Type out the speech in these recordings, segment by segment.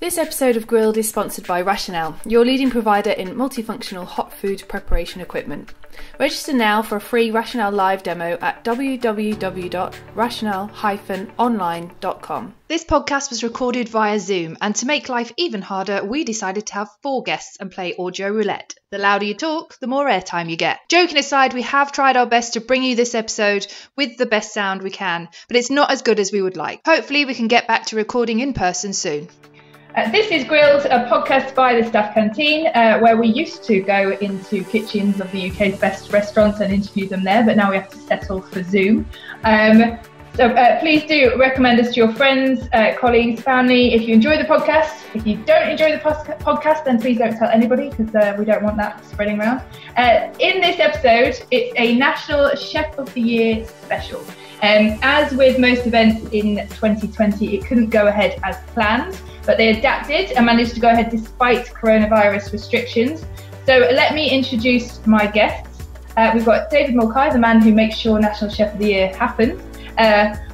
This episode of Grilled is sponsored by Rationale, your leading provider in multifunctional hot food preparation equipment. Register now for a free Rationale live demo at www.rationale-online.com. This podcast was recorded via Zoom, and to make life even harder, we decided to have 4 guests and play audio roulette. The louder you talk, the more airtime you get. Joking aside, we have tried our best to bring you this episode with the best sound we can, but it's not as good as we would like. Hopefully we can get back to recording in person soon. This is Grilled, a podcast by The Staff Canteen, where we used to go into kitchens of the UK's best restaurants and interview them there, but now we have to settle for Zoom. So please do recommend us to your friends, colleagues, family. If you enjoy the podcast, if you don't enjoy the podcast, then please don't tell anybody, because we don't want that spreading around. In this episode, it's a National Chef of the Year special. As with most events in 2020, it couldn't go ahead as planned, but they adapted and managed to go ahead despite coronavirus restrictions. So let me introduce my guests. We've got David Mulcahy, the man who makes sure National Chef of the Year happens.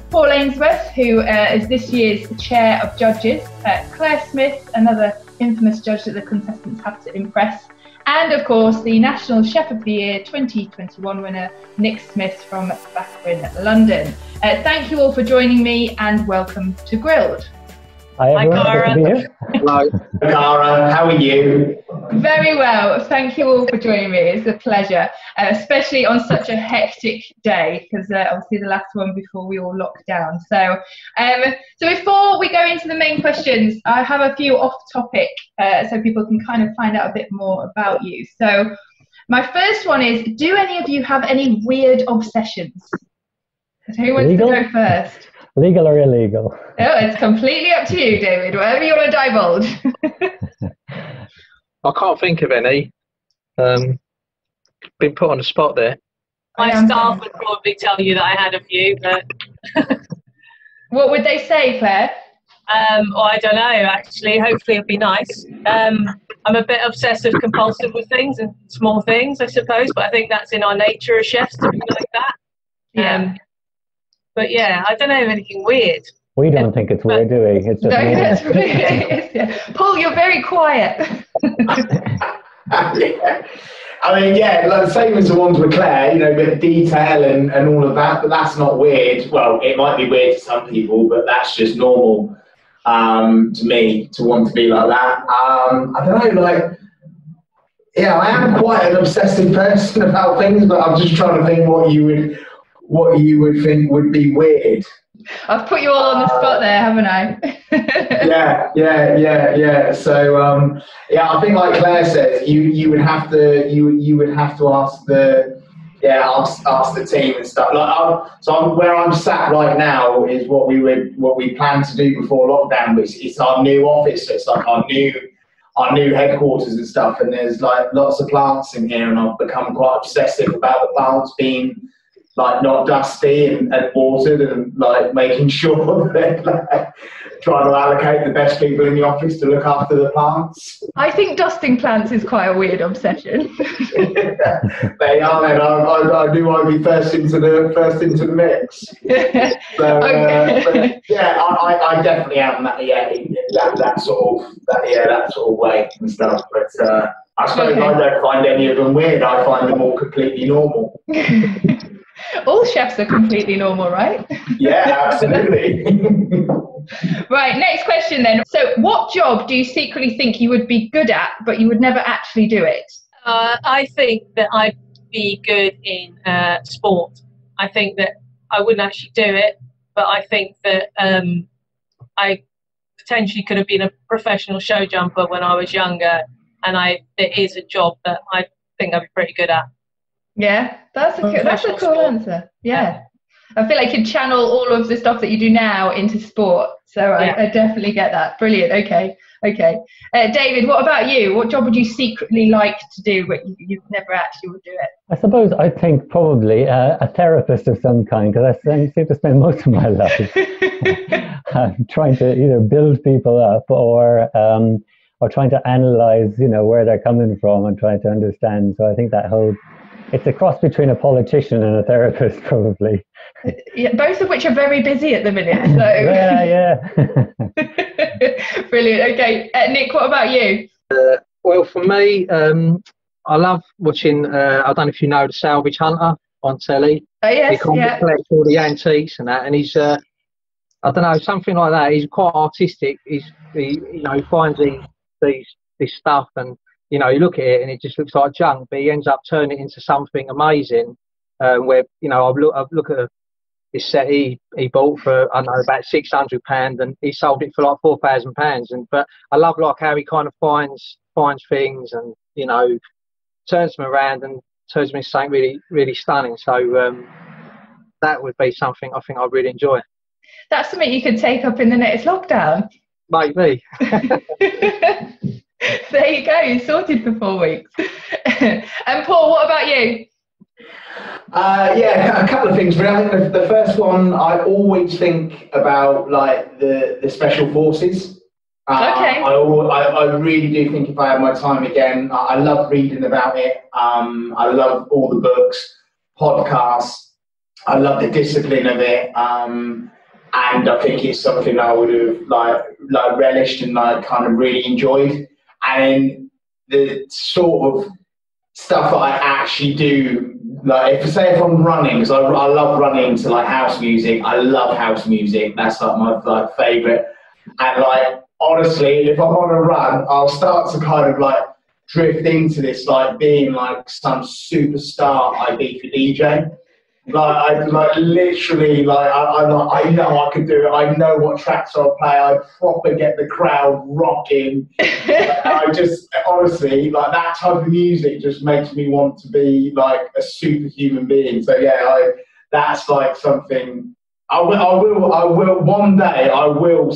Paul Ainsworth, who is this year's chair of judges. Clare Smyth, another infamous judge that the contestants have to impress. And of course, the National Chef of the Year 2021 winner, Nick Smith from back in London. Thank you all for joining me, and welcome to Grilled. Hi, Cara. Hello, Cara. How are you? Very well. Thank you all for joining me. It's a pleasure, especially on such a hectic day, because obviously the last one before we all locked down. So before we go into the main questions, I have a few off-topic so people can kind of find out a bit more about you. So my first one is, do any of you have any weird obsessions? Who wants to go first? Legal or illegal? Oh, it's completely up to you, David. Whatever you want to divulge. I can't think of any. Been put on the spot there. My staff would probably tell you that I had a few, but... What would they say, Claire? Well, I don't know, actually. Hopefully it'd be nice. I'm a bit obsessive compulsive with things and small things, I suppose, but I think that's in our nature as chefs to be like that. Yeah. But yeah, I don't know anything weird. We don't think it's weird, do we? It's just no, that's weird. Yeah. Paul, you're very quiet. Yeah. I mean, yeah, like the same as the ones with Claire, you know, bit of detail and all of that, but that's not weird. Well, it might be weird to some people, but that's just normal to me, to want to be like that. I don't know, like, yeah, I am quite an obsessive person about things, but I'm just trying to think what you would think would be weird. I've put you all on the spot there, haven't I? Yeah. So yeah, I think like Claire says, you would have to ask the team and stuff. Like, where I'm sat right now is what we planned to do before lockdown, which is our new office. So it's like our new headquarters and stuff. And there's like lots of plants in here, and I've become quite obsessive about the plants being like not dusty and watered, and like making sure that like, trying to allocate the best people in the office to look after the plants. I think dusting plants is quite a weird obsession. They are, and I do want to be first into the mix. So, okay. But yeah, I definitely am that. Yeah, that sort of way and stuff. But I suppose I don't find any of them weird. I find them all completely normal. All chefs are completely normal, right? Yeah, absolutely. Right, next question then. So what job do you secretly think you would be good at, but you would never actually do it? I think that I'd be good in sport. I think that I wouldn't actually do it, but I think that I potentially could have been a professional show jumper when I was younger, and it is a job that I think I'd be pretty good at. Yeah, that's a cool answer. Yeah. I feel like you channel all of the stuff that you do now into sport. So yeah. I definitely get that. Brilliant. Okay. David, what about you? What job would you secretly like to do, but you never actually would do it? I suppose I think probably a therapist of some kind, because I seem to spend most of my life trying to either build people up or trying to analyse, you know, where they're coming from and trying to understand. So I think that whole... It's a cross between a politician and a therapist, probably. Yeah, both of which are very busy at the minute. So. Yeah. Brilliant. Okay, Nick, what about you? Well, for me, I love watching, I don't know if you know, the Salvage Hunter on telly. Oh, yes, He collects all the antiques and that, and he's, I don't know, something like that. He's quite artistic. He finds this stuff and, you know, you look at it and it just looks like junk, but he ends up turning it into something amazing. Where, you know, I've looked at this set he bought for, I don't know, about £600, and he sold it for like £4,000. But I love like how he kind of finds things and, you know, turns them around and turns them into something really, really stunning. So that would be something I think I'd really enjoy. That's something you could take up in the next lockdown. Maybe. There you go, you're sorted for 4 weeks. And Paul, what about you? Yeah, a couple of things. But I think the first one, I always think about like the special forces. Okay. I really do think if I had my time again, I love reading about it. I love all the books, podcasts. I love the discipline of it, and I think it's something I would have like relished and like kind of really enjoyed. And the sort of stuff that I actually do. Like if I'm running, because I love running to like house music. I love house music. That's like my like favourite. And like honestly, if I'm on a run, I'll start to kind of like drift into this like being like some superstar Ibiza DJ. Like I like literally like I know I can do it. I know what tracks I'll play. I proper get the crowd rocking. I just honestly like that type of music just makes me want to be like a superhuman being. So yeah, that's like something I will one day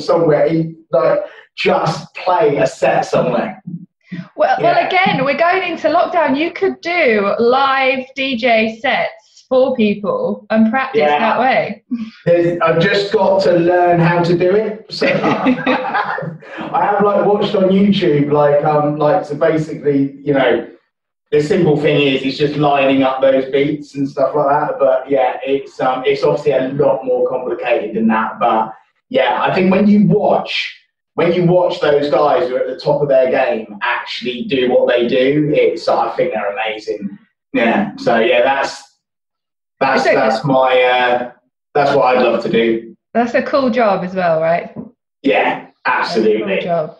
somewhere like just play a set somewhere. Well, again, we're going into lockdown. You could do live DJ sets for people and practice that way. I've just got to learn how to do it. So I have like watched on YouTube like so basically, you know, the simple thing is just lining up those beats and stuff like that. But yeah, it's obviously a lot more complicated than that. But yeah, I think when you watch those guys who are at the top of their game actually do what they do, I think they're amazing. Yeah. So yeah, that's what I'd love to do. That's a cool job as well, right? Yeah, absolutely. Cool job.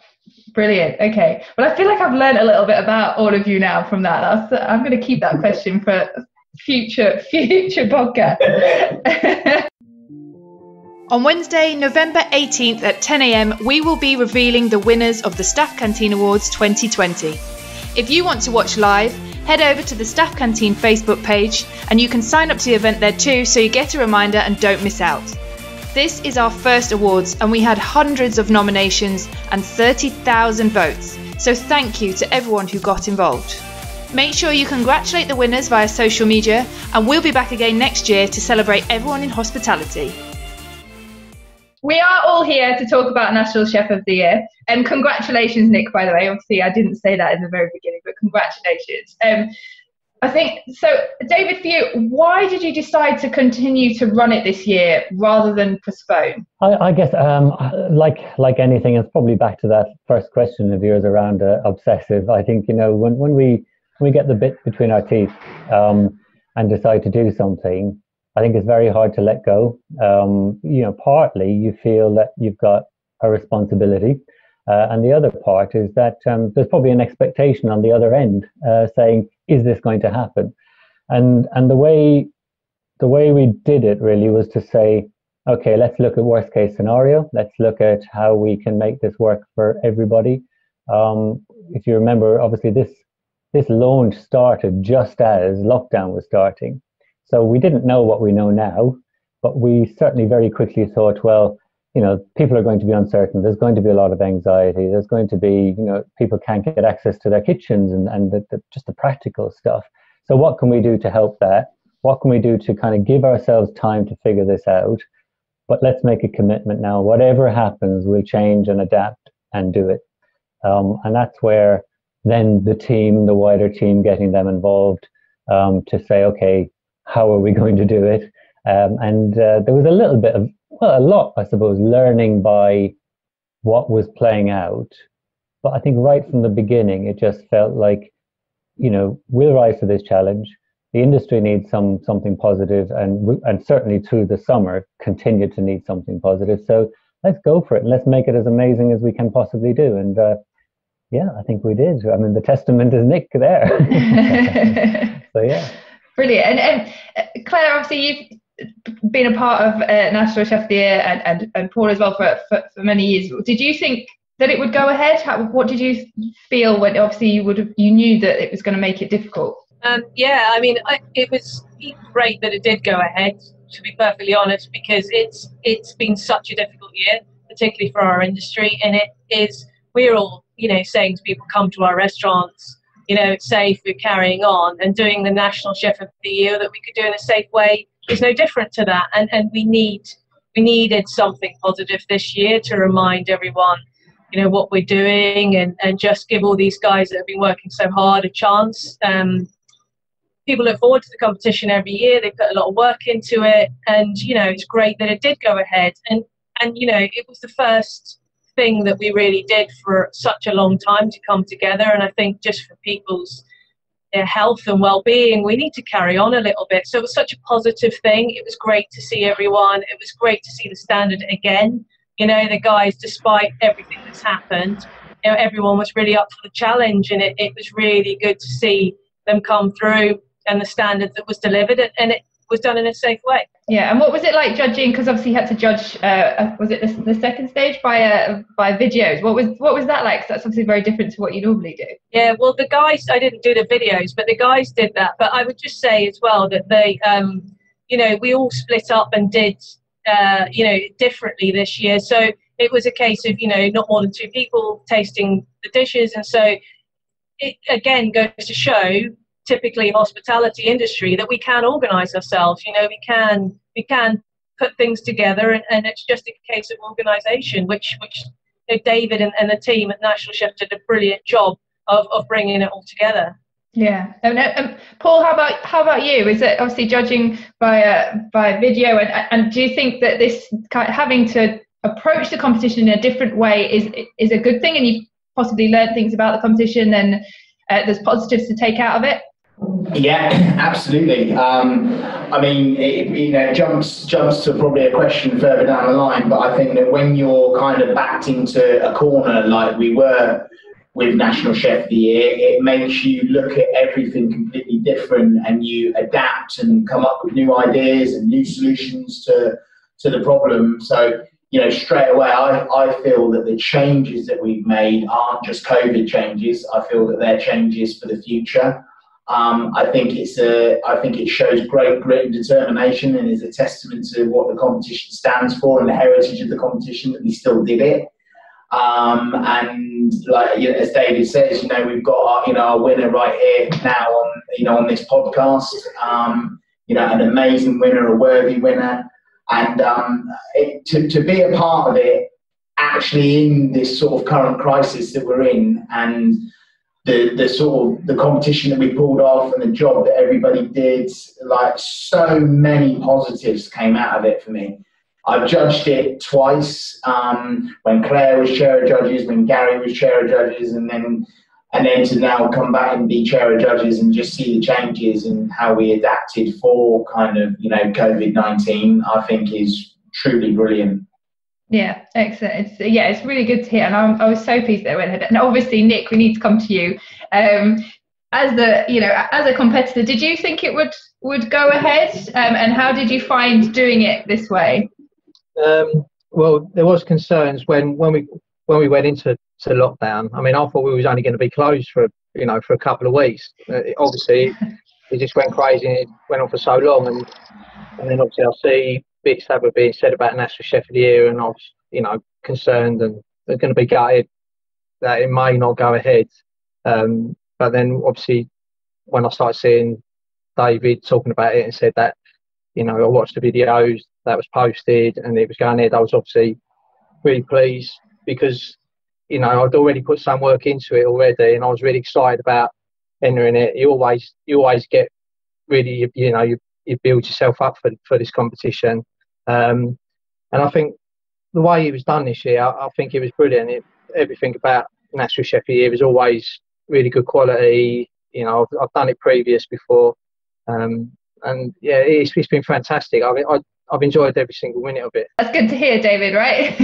Brilliant. Okay. Well, I feel like I've learned a little bit about all of you now from that. I'm going to keep that question for future podcast. On Wednesday, November 18th at 10 a.m, we will be revealing the winners of the Staff Canteen Awards 2020. If you want to watch live, head over to the Staff Canteen Facebook page and you can sign up to the event there too, so you get a reminder and don't miss out. This is our first awards and we had hundreds of nominations and 30,000 votes, so thank you to everyone who got involved. Make sure you congratulate the winners via social media, and we'll be back again next year to celebrate everyone in hospitality. We are all here to talk about National Chef of the Year. And congratulations, Nick, by the way. Obviously, I didn't say that in the very beginning, but congratulations. I think, so, David, for you, why did you decide to continue to run it this year rather than postpone? I guess, like anything, it's probably back to that first question of yours around obsessive. I think, you know, when we get the bit between our teeth and decide to do something, I think it's very hard to let go. You know, partly you feel that you've got a responsibility, and the other part is that there's probably an expectation on the other end saying, "Is this going to happen?" And the way we did it really was to say, "Okay, let's look at worst case scenario. Let's look at how we can make this work for everybody." If you remember, obviously this launch started just as lockdown was starting. So we didn't know what we know now, but we certainly very quickly thought, well, you know, people are going to be uncertain. There's going to be a lot of anxiety. There's going to be, you know, people can't get access to their kitchens and just the practical stuff. So what can we do to help that? What can we do to kind of give ourselves time to figure this out? But let's make a commitment now. Whatever happens, we'll change and adapt and do it. And that's where then the wider team, getting them involved to say, okay, how are we going to do it? And there was a little bit of, well, a lot, I suppose, learning by what was playing out. But I think right from the beginning, it just felt like, you know, we'll rise to this challenge. The industry needs something positive, and certainly through the summer, continued to need something positive. So let's go for it, and let's make it as amazing as we can possibly do. And yeah, I think we did. I mean, the testament is Nick there. So yeah, brilliant. And Claire, obviously you've been a part of National Chef of the Year, and Paul as well for many years. Did you think that it would go ahead? What did you feel when obviously you knew that it was going to make it difficult? Yeah, I mean, it was great that it did go ahead, to be perfectly honest, because it's been such a difficult year, particularly for our industry. And it is, we're all, you know, saying to people, come to our restaurants, you know, it's safe, we're carrying on. And doing the National Chef of the Year that we could do in a safe way is no different to that. And we needed something positive this year to remind everyone, you know, what we're doing, and just give all these guys that have been working so hard a chance. People look forward to the competition every year. They put a lot of work into it, and, you know, it's great that it did go ahead. And you know, it was the first thing that we really did for such a long time to come together. And I think just for people's health and well-being, we need to carry on a little bit. So it was such a positive thing. It was great to see everyone. It was great to see the standard again. You know, the guys, despite everything that's happened, you know, everyone was really up for the challenge, and it was really good to see them come through, and the standard that was delivered, and it was done in a safe way. Yeah, and what was it like judging? Because obviously you had to judge, was it the second stage by videos? What was that like? Because that's obviously very different to what you normally do. Yeah, well, the guys, I didn't do the videos, but the guys did that. But I would just say as well that they, you know, we all split up and did, you know, differently this year. So it was a case of, you know, not more than two people tasting the dishes. And so it, again, goes to show, typically hospitality industry, that we can organise ourselves. You know, we can put things together, and it's just a case of organisation, which you know, David and the team at National Chef did a brilliant job of bringing it all together. Yeah, and Paul, how about you? Is it obviously judging by video, and do you think that this kind of having to approach the competition in a different way is a good thing, and you've possibly learned things about the competition, and there's positives to take out of it? Yeah, absolutely. I mean, it, you know, jumps to probably a question further down the line, but I think that when you're kind of backed into a corner like we were with National Chef of the Year, it makes you look at everything completely different, and you adapt and come up with new ideas and new solutions to the problem. So, you know, straight away, I feel that the changes that we've made aren't just COVID changes. I feel that they're changes for the future. I think it shows great grit and determination, and is a testament to what the competition stands for and the heritage of the competition that we still did it. And like, you know, as David says, you know, we've got our, you know, our winner right here now on, you know, on this podcast. You know, an amazing winner, a worthy winner, and to be a part of it actually in this sort of current crisis that we're in, and the sort of the competition that we pulled off, and the job that everybody did, like, so many positives came out of it for me. I've judged it twice, when Claire was chair of judges, when Gary was chair of judges, and then to now come back and be chair of judges and just see the changes and how we adapted for kind of, you know, COVID-19, I think is truly brilliant. Yeah, excellent. It's really good to hear, and I was so pleased that I went ahead. And obviously, Nick, we need to come to you. As a competitor, did you think it would go ahead? And how did you find doing it this way? Well, there was concerns when we went into lockdown. I mean, I thought we was only going to be closed for a couple of weeks. Obviously, it just went crazy, and it went on for so long, and then obviously I'll see bits that were being said about National Chef of the Year, and I was, you know, concerned and they're going to be gutted that it may not go ahead. But then obviously when I started seeing David talking about it and said that, you know, I watched the videos that was posted and it was going ahead, I was obviously really pleased because, you know, I'd already put some work into it already, and I was really excited about entering it. You always get really, you know, you you build yourself up for this competition. And I think the way it was done this year, I think it was brilliant. Everything about National Chef of the Year was always really good quality. You know, I've done it before. And yeah, it's been fantastic. I mean, I've enjoyed every single minute of it. That's good to hear, David, right?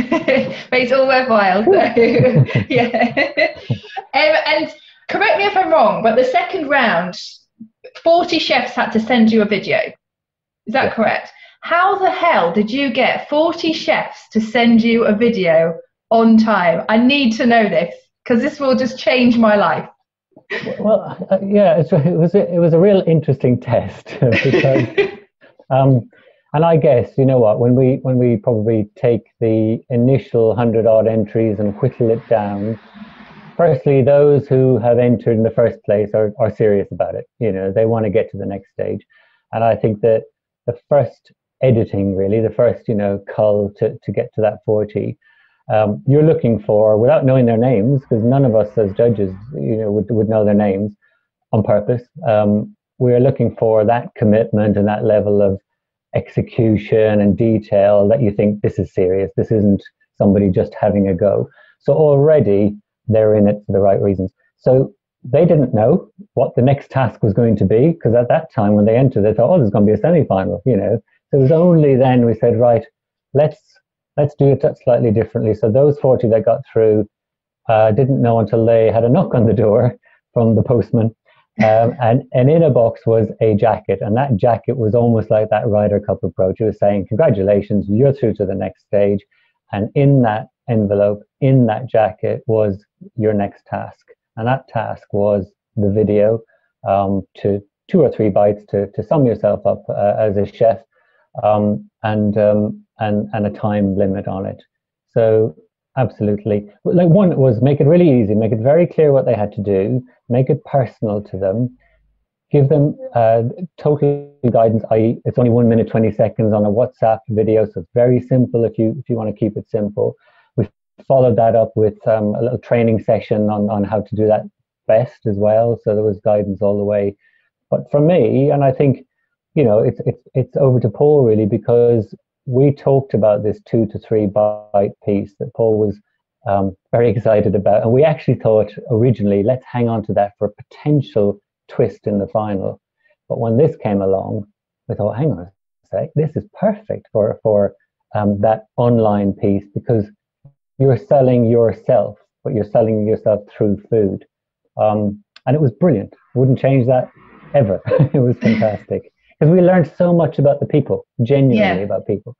Makes it all worthwhile. So, yeah. And correct me if I'm wrong, but the second round, 40 chefs had to send you a video. Is that correct? How the hell did you get 40 chefs to send you a video on time? I need to know this, because this will just change my life. Well, yeah, it was a real interesting test. Because, and I guess, you know what, when we probably take the initial 100-odd entries and whittle it down, firstly, those who have entered in the first place are serious about it. You know, they want to get to the next stage. And I think that the first editing, really, the first, you know, cull to get to that 40, you're looking for, without knowing their names, because none of us as judges, you know, would know their names on purpose. We're looking for that commitment and that level of execution and detail that you think this is serious. This isn't somebody just having a go. So already they're in it for the right reasons. So they didn't know what the next task was going to be, because at that time when they entered, they thought, oh, there's going to be a semi-final, you know. So it was only then we said, right, let's do it slightly differently. So those 40 that got through didn't know until they had a knock on the door from the postman. And in a box was a jacket. And that jacket was almost like that Ryder Cup approach. It was saying, congratulations, you're through to the next stage. And in that envelope, in that jacket, was your next task. And that task was the video, to 2 or 3 bites to sum yourself up as a chef, and a time limit on it. So absolutely, like, one was make it really easy, make it very clear what they had to do, make it personal to them, give them total guidance, i.e. it's only 1 minute 20 seconds on a WhatsApp video, so it's very simple if you want to keep it simple. We followed that up with a little training session on how to do that best as well, so there was guidance all the way. But for me, and I think, you know, it's over to Paul really, because we talked about this 2 to 3 bite piece that Paul was very excited about, and we actually thought originally, let's hang on to that for a potential twist in the final. But when this came along, we thought, hang on a sec, this is perfect for that online piece, because you're selling yourself, but you're selling yourself through food, and it was brilliant. Wouldn't change that ever. It was fantastic. Because we learned so much about the people, genuinely, about people.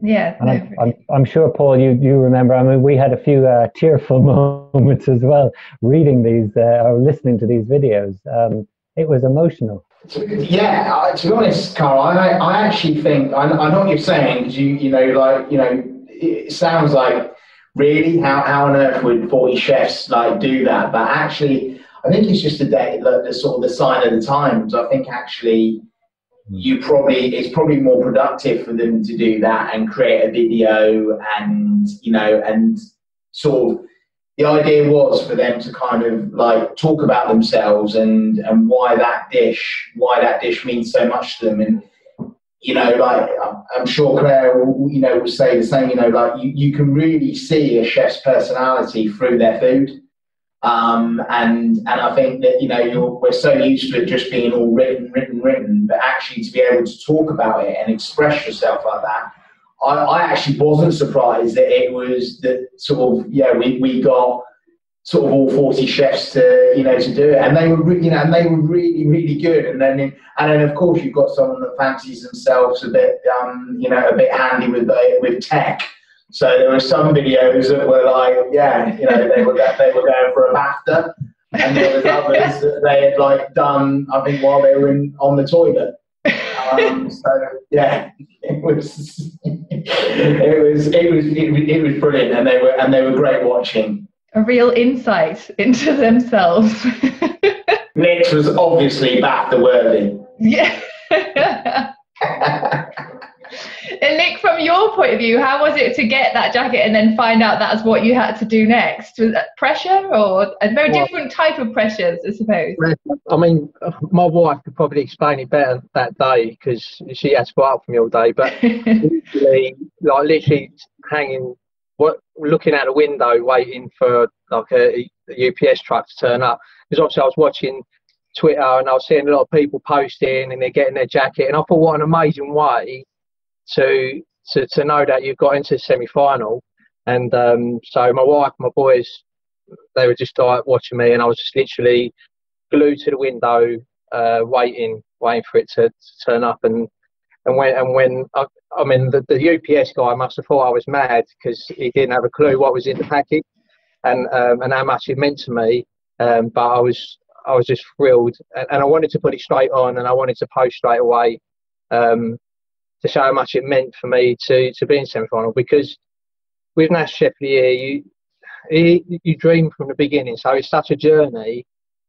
Yeah. And I'm sure, Paul, you remember, I mean, we had a few tearful moments as well, reading these or listening to these videos. It was emotional. Yeah, to be honest, Carl, I actually think, I know what you're saying, because you know, it sounds like, really, how on earth would 40 chefs like do that? But actually, I think it's just the sort of the sign of the times. I think actually, it's probably more productive for them to do that and create a video, and you know, and sort of the idea was for them to kind of like talk about themselves and why that dish means so much to them. And you know, like, I'm sure Claire will, you know, will say the same, you know, like you can really see a chef's personality through their food. And I think that, you know, we're so used to it just being all written, but actually to be able to talk about it and express yourself like that, I actually wasn't surprised that it was that sort of, yeah, we got sort of all 40 chefs to, you know, to do it, and they were, you know, and they were really, really good. And then of course you've got someone that fancies themselves a bit, you know, a bit handy with tech. So there were some videos that were like, yeah, you know, they were going for a BAFTA, and there was others that they had like done, I think, while they were on the toilet. So yeah, it was brilliant, and they were great watching. A real insight into themselves. Nick was obviously BAFTA worthy. Yeah. And Nick, from your point of view, how was it to get that jacket and then find out that's what you had to do next? Was that pressure, or a very different type of pressures, I suppose? I mean, my wife could probably explain it better that day because she had to go out for me all day. But literally hanging, looking out a window, waiting for like a UPS truck to turn up. Because obviously I was watching Twitter and I was seeing a lot of people posting and they're getting their jacket, and I thought, what an amazing way to know that you've got into the semi-final. And so my wife and my boys, they were just like watching me, and I was just literally glued to the window, waiting for it to turn up. And when I mean the UPS guy must have thought I was mad because he didn't have a clue what was in the package and how much it meant to me, but I was just thrilled, and I wanted to put it straight on, and I wanted to post straight away to show how much it meant for me to be in semi-final. Because with National Chef of the Year, you dream from the beginning, so it's such a journey.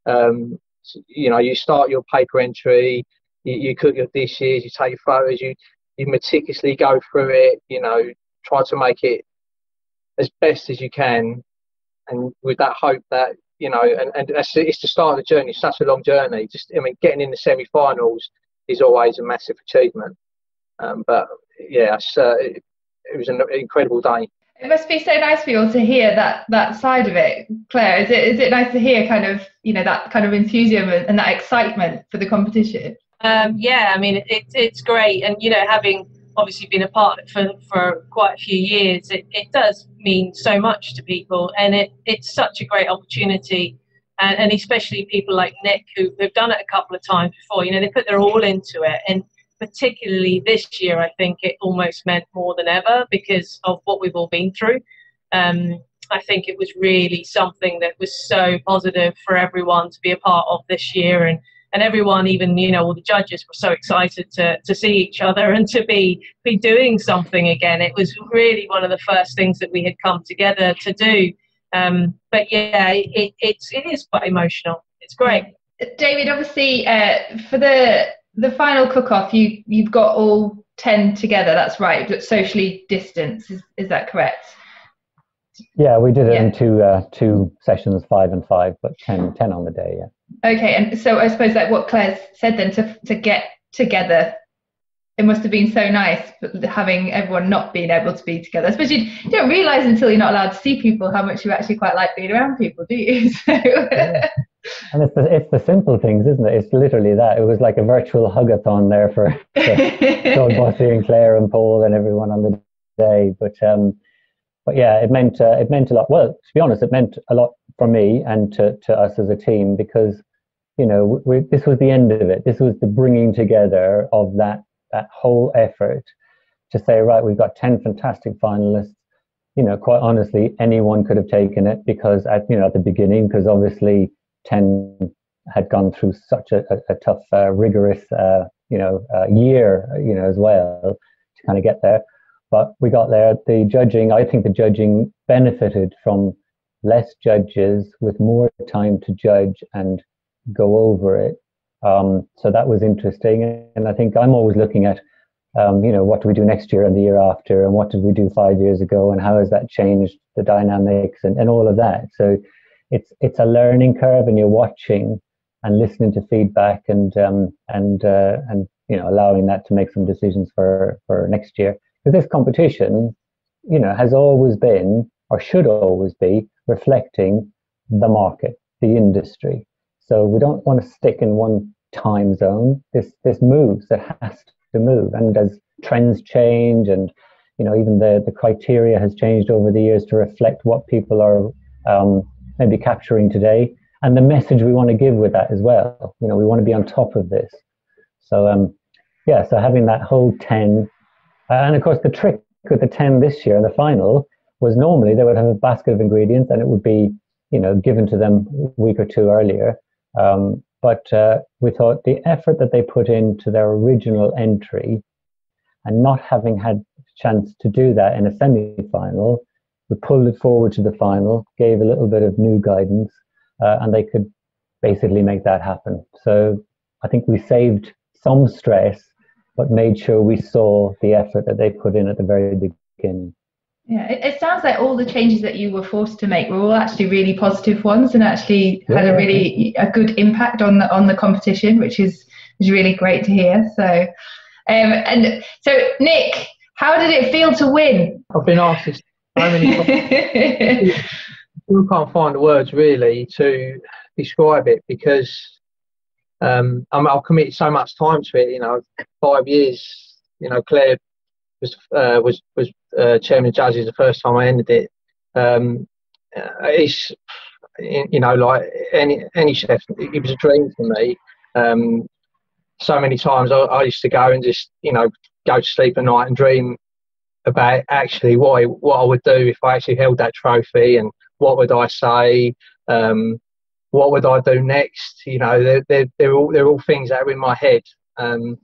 You know, you start your paper entry, you cook your dishes, you take your photos, you meticulously go through it, you know, try to make it as best as you can, and with that hope that, you know, and it's the start of the journey. It's such a long journey. Just, I mean, getting in the semi-finals is always a massive achievement. But yeah, it was an incredible day. It must be so nice for you all to hear that side of it, Claire. Is it nice to hear kind of, you know, that kind of enthusiasm and that excitement for the competition? Yeah, I mean, it's great, and you know, having obviously been a part of it for quite a few years, it does mean so much to people, and it's such a great opportunity, and especially people like Nick who've done it a couple of times before. You know, they put their all into it, and particularly this year, I think it almost meant more than ever because of what we've all been through. I think it was really something that was so positive for everyone to be a part of this year, and everyone, even, you know, all the judges were so excited to see each other and to be doing something again. It was really one of the first things that we had come together to do. But yeah, it is quite emotional. It's great. David, obviously, for the final cook-off, you've got all 10 together. That's right, but socially distanced. Is that correct? Yeah, we did it in two sessions, 5 and 5, but 10 on the day. Yeah. Okay, and so I suppose like what Claire said then, to get together, it must have been so nice having everyone not being able to be together. I suppose you don't realise until you're not allowed to see people how much you actually quite like being around people, do you? So. Yeah. And it's the simple things, isn't it? It's literally that. It was like a virtual hug-a-thon there for John Bossy and Claire and Paul and everyone on the day. But yeah, it meant a lot. Well, to be honest, it meant a lot for me and to us as a team, because, you know, this was the end of it. This was the bringing together of that whole effort to say, right, we've got 10 fantastic finalists. You know, quite honestly, anyone could have taken it because at the beginning, because obviously 10 had gone through such a tough, rigorous, year, you know, as well, to kind of get there. But we got there. I think the judging benefited from less judges with more time to judge and go over it. So that was interesting. And I think I'm always looking at, what do we do next year and the year after? And what did we do 5 years ago? And how has that changed the dynamics and all of that? So it's a learning curve, and you're watching and listening to feedback and allowing that to make some decisions for next year. This competition, you know, has always been, or should always be, reflecting the market, the industry. So we don't want to stick in one time zone. This moves. It has to move. And as trends change, and, you know, even the criteria has changed over the years to reflect what people are maybe capturing today, and the message we want to give with that as well. You know, we want to be on top of this. So so having that whole 10. And of course, the trick with the 10 this year in the final was normally they would have a basket of ingredients, and it would be, you know, given to them a week or two earlier. But we thought the effort that they put into their original entry, and not having had a chance to do that in a semi-final, we pulled it forward to the final, gave a little bit of new guidance, and they could basically make that happen. So I think we saved some stress but made sure we saw the effort that they put in at the very beginning. Yeah, it sounds like all the changes that you were forced to make were all actually really positive ones, and actually had a really good impact on the competition, which is really great to hear. So, and so Nick, how did it feel to win? I've been asked this so many times. We can't find the words really to describe it, because I've committed so much time to it. You know, 5 years. You know, Clare was chairman of judges the first time I ended it. It's, you know, like any chef, it was a dream for me. So many times I used to go and just, you know, go to sleep at night and dream about actually what I would do if I actually held that trophy, and what would I say, what would I do next. You know, they're all things that are in my head, and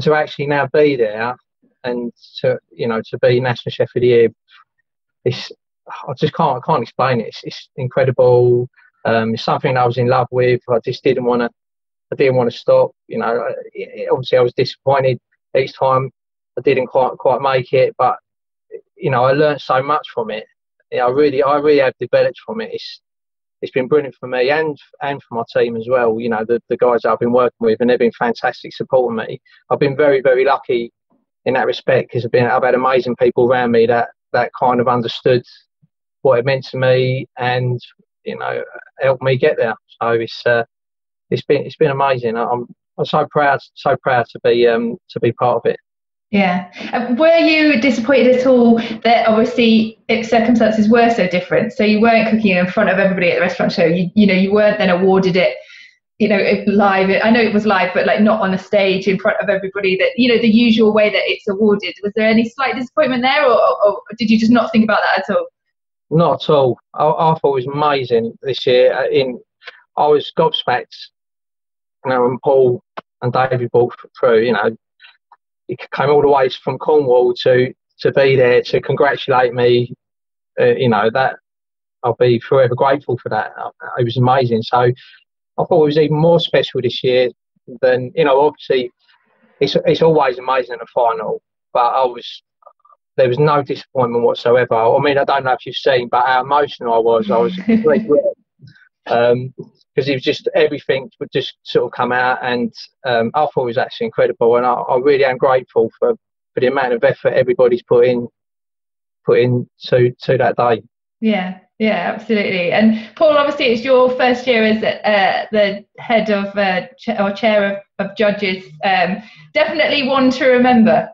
to actually now be there, and to, you know, to be National Chef of the Year, I can't explain it. It's incredible. It's something I was in love with. I didn't want to stop. You know, obviously I was disappointed each time I didn't quite make it, but you know, I learned so much from it. You know, I really have developed from it. It's been brilliant for me and for my team as well. You know, the guys that I've been working with, and they've been fantastic supporting me. I've been very, very lucky in that respect, because I've had amazing people around me that kind of understood what it meant to me, and you know, helped me get there. So it's been amazing. I'm so proud to be part of it. Yeah. Were you disappointed at all that obviously circumstances were so different? So you weren't cooking in front of everybody at the restaurant show. You know, you weren't then awarded it, you know, live. I know it was live, but like not on a stage in front of everybody, that, you know, the usual way that it's awarded. Was there any slight disappointment there, or did you just not think about that at all? Not at all. I thought it was amazing this year. I was gobsmacked, you know, when Paul and David walked through, you know. He came all the way from Cornwall to be there to congratulate me. You know, that I'll be forever grateful for that. It was amazing. So I thought it was even more special this year than, you know, obviously it's always amazing at the final, but there was no disappointment whatsoever. I mean, I don't know if you've seen, but how emotional I was completely wet. Because it was just, everything would just sort of come out, and I thought it was actually incredible, and I really am grateful for the amount of effort everybody's put in to that day. Yeah, absolutely. And Paul, obviously it's your first year as the head of or chair of judges. Definitely one to remember.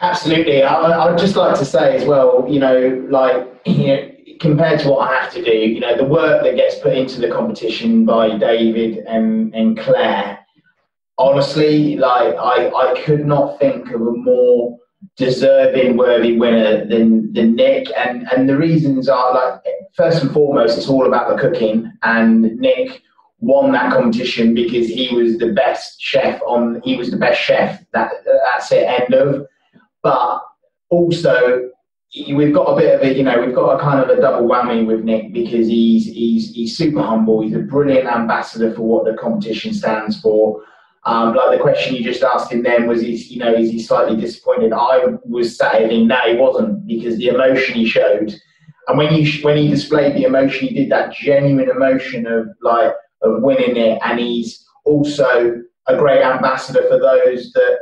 Absolutely. I'd just like to say as well, you know, like, you know, compared to what I have to do, you know, the work that gets put into the competition by David and Clare, honestly, like, I could not think of a more deserving, worthy winner than Nick. And the reasons are, like, first and foremost, it's all about the cooking. And Nick won that competition because he was the best chef that's it, end of. But also, we've got a bit of a, you know, we've got a kind of a double whammy with Nick, because he's super humble. He's a brilliant ambassador for what the competition stands for. Like the question you just asked him then was, you know, is he slightly disappointed? I was saying no, he wasn't, because the emotion he showed, and when he displayed the emotion, he did that genuine emotion of winning it, and he's also a great ambassador for those that,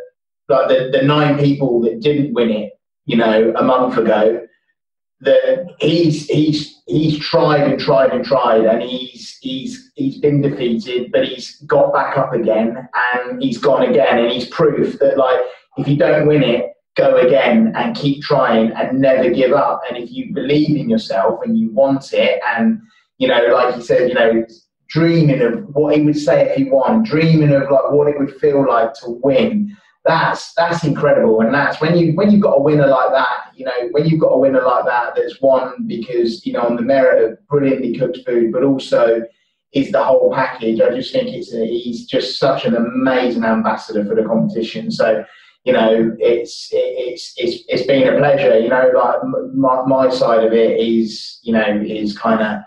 like the 9 people that didn't win it, you know, a month ago, that he's tried, and he's been defeated, but he's got back up again, and he's gone again, and he's proof that, like, if you don't win it, go again and keep trying and never give up. And if you believe in yourself and you want it, and, you know, like he said, you know, dreaming of what he would say if he won, dreaming of, like, what it would feel like to win. That's incredible, and that's when you've got a winner like that, you know, when you've got a winner like that, that's won because, you know, on the merit of brilliantly cooked food, but also is the whole package. I just think he's just such an amazing ambassador for the competition. So, you know, it's been a pleasure. You know, like my side of it is, you know, is kind of,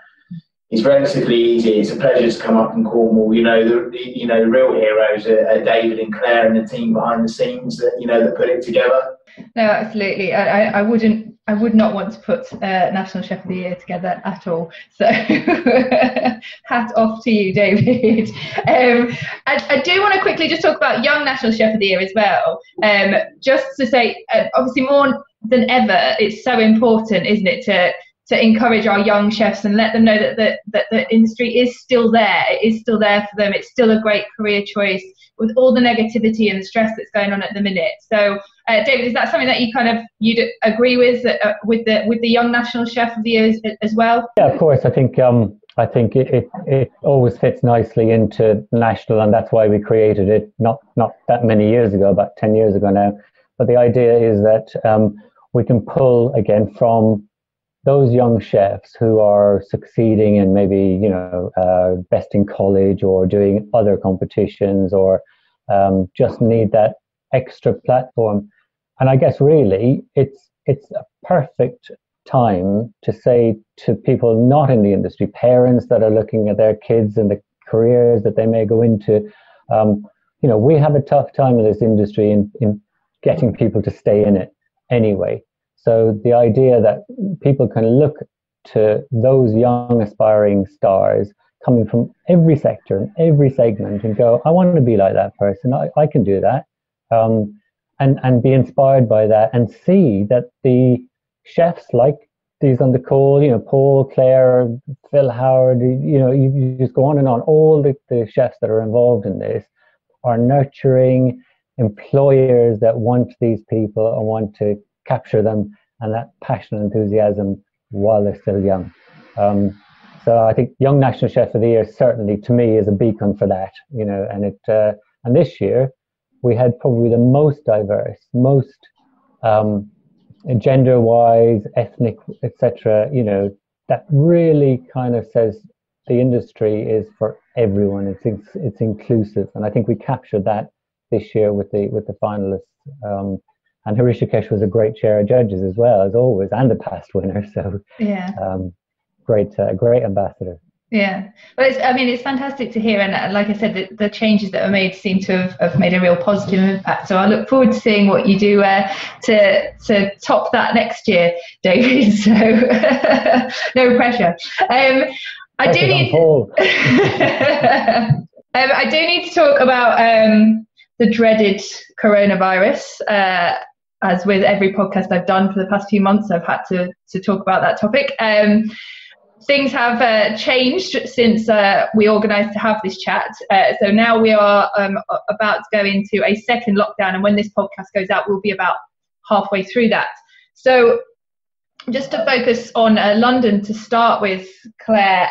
It's relatively easy. It's a pleasure to come up in Cornwall. You know, the real heroes are David and Claire and the team behind the scenes that that put it together. No, absolutely. I would not want to put National Chef of the Year together at all. So hat off to you, David. I do want to quickly just talk about Young National Chef of the Year as well. Just to say, obviously more than ever, it's so important, isn't it, to encourage our young chefs and let them know that the industry is still there. It is still there for them. It's still a great career choice with all the negativity and the stress that's going on at the minute. So, David, is that something that you'd agree with the Young National Chef of the Year as well? Yeah, of course. I think it always fits nicely into national, and that's why we created it not that many years ago, about 10 years ago now. But the idea is that we can pull again from those young chefs who are succeeding and maybe, best in college or doing other competitions or just need that extra platform. And I guess really it's a perfect time to say to people not in the industry, parents that are looking at their kids and the careers that they may go into, we have a tough time in this industry in getting people to stay in it anyway. So the idea that people can look to those young aspiring stars coming from every sector and every segment and go, I want to be like that person, I can do that, and be inspired by that and see that the chefs like these on the call, Paul, Claire, Phil Howard, you just go on and on, all the chefs that are involved in this are nurturing employers that want these people and want to capture them and that passion and enthusiasm while they're still young. So I think Young National Chef of the Year certainly to me is a beacon for that, and and this year we had probably the most diverse, most gender-wise, ethnic, etc. That really kind of says the industry is for everyone. It's inclusive, and I think we captured that this year with the finalists. And Harisha Kesh was a great chair of judges as well, as always, and a past winner. So, yeah, great ambassador. Yeah, well, it's fantastic to hear, and like I said, the changes that were made seem to have made a real positive impact. So I look forward to seeing what you do to top that next year, David. So no pressure. I do need to talk about the dreaded coronavirus. As with every podcast I've done for the past few months, I've had to talk about that topic. Things have changed since we organised to have this chat. So now we are about to go into a second lockdown, and when this podcast goes out, we'll be about halfway through that. So just to focus on London to start with, Claire,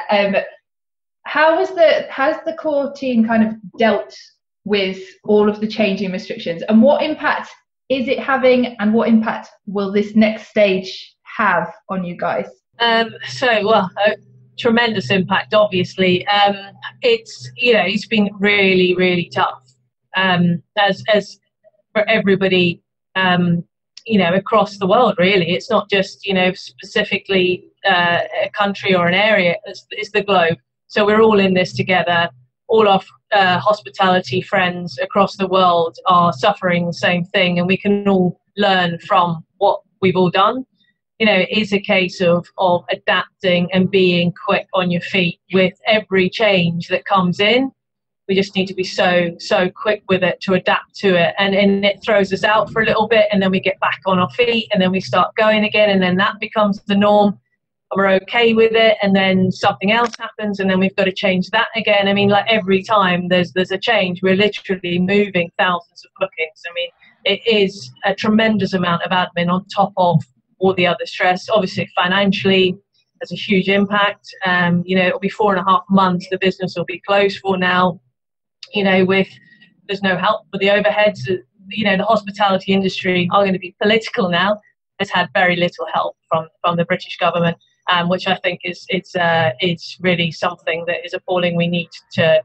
has the core team kind of dealt with all of the changing restrictions, and what impact is it having, and what impact will this next stage have on you guys? Tremendous impact, obviously. It's been really, really tough, as for everybody, across the world, really. It's not just, specifically a country or an area, it's the globe. So we're all in this together. All our hospitality friends across the world are suffering the same thing, and we can all learn from what we've all done. It is a case of adapting and being quick on your feet with every change that comes in. We just need to be so quick with it to adapt to it. And it throws us out for a little bit, and then we get back on our feet, and then we start going again, and then that becomes the norm. And we're okay with it, and then something else happens, and then we've got to change that again. Every time there's a change, we're literally moving thousands of bookings. It is a tremendous amount of admin on top of all the other stress. Obviously, financially, there's a huge impact. It'll be 4.5 months the business will be closed for now. With there's no help with the overheads. The hospitality industry, I'm going to be political now, has had very little help from the British government, which I think it's really something that is appalling. We need to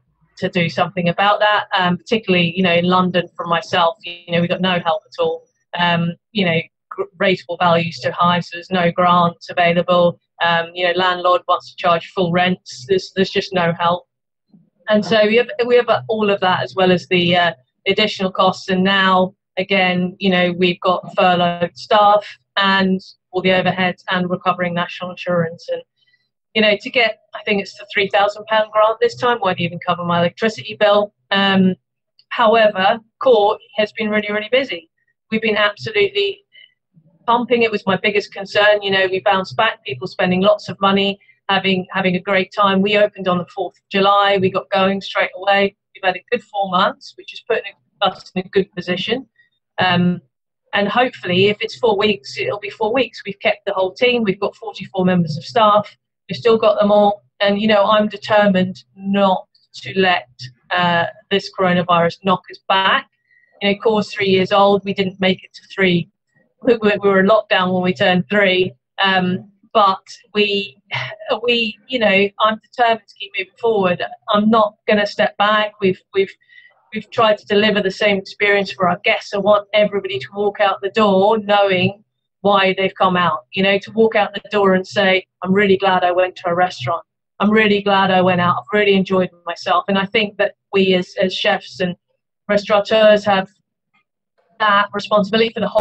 do something about that, particularly in London. For myself, we got no help at all. Rateable values too high, so there's no grants available. landlord wants to charge full rents. There's just no help. And so we have all of that, as well as the additional costs. And now, again, we've got furloughed staff and all the overheads and recovering national insurance. And, to get, I think it's the £3,000 grant this time, won't even cover my electricity bill. However, court has been really, really busy. We've been absolutely bumping. It was my biggest concern. We bounced back, people spending lots of money, having a great time. We opened on the 4th of July. We got going straight away. We've had a good 4 months, which is putting us in a good position. And hopefully, if it's 4 weeks, it'll be 4 weeks. We've kept the whole team. We've got 44 members of staff. We've still got them all. And, I'm determined not to let this coronavirus knock us back. Core's 3 years old. We didn't make it to three. We were in lockdown when we turned three. But we, I'm determined to keep moving forward. I'm not going to step back. We've tried to deliver the same experience for our guests. I want everybody to walk out the door knowing why they've come out. To walk out the door and say, I'm really glad I went to a restaurant. I'm really glad I went out. I've really enjoyed myself. And I think that we as chefs and restaurateurs have that responsibility for the whole